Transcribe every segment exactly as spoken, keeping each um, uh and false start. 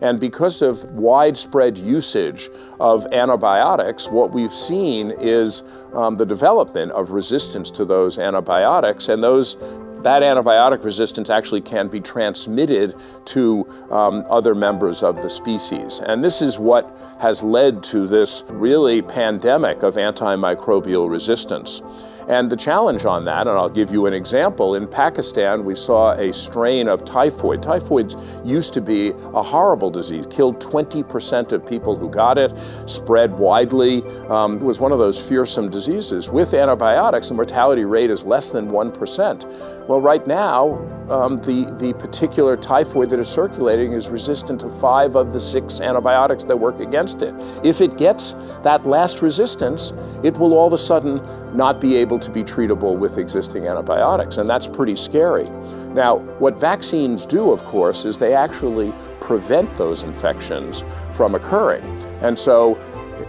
And because of widespread usage of antibiotics, what we've seen is um, the development of resistance to those antibiotics, and those that antibiotic resistance actually can be transmitted to um, other members of the species. And this is what has led to this really pandemic of antimicrobial resistance. And the challenge on that, and I'll give you an example, in Pakistan we saw a strain of typhoid. Typhoid used to be a horrible disease, killed twenty percent of people who got it, spread widely. Um, it was one of those fearsome diseases. With antibiotics, the mortality rate is less than one percent. Well, right now, um, the, the particular typhoid that is circulating is resistant to five of the six antibiotics that work against it. If it gets that last resistance, it will all of a sudden not be able to be treatable with existing antibiotics, and that's pretty scary. Now, what vaccines do, of course, is they actually prevent those infections from occurring. And so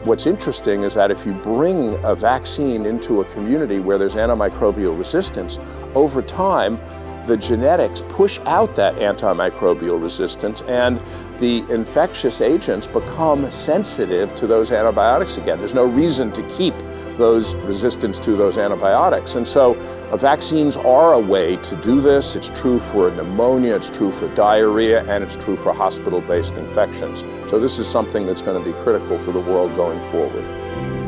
what's interesting is that if you bring a vaccine into a community where there's antimicrobial resistance, over time the genetics push out that antimicrobial resistance, and the infectious agents become sensitive to those antibiotics again. There's no reason to keep those resistance to those antibiotics. And so uh, vaccines are a way to do this. It's true for pneumonia, it's true for diarrhea, and it's true for hospital-based infections. So this is something that's going to be critical for the world going forward.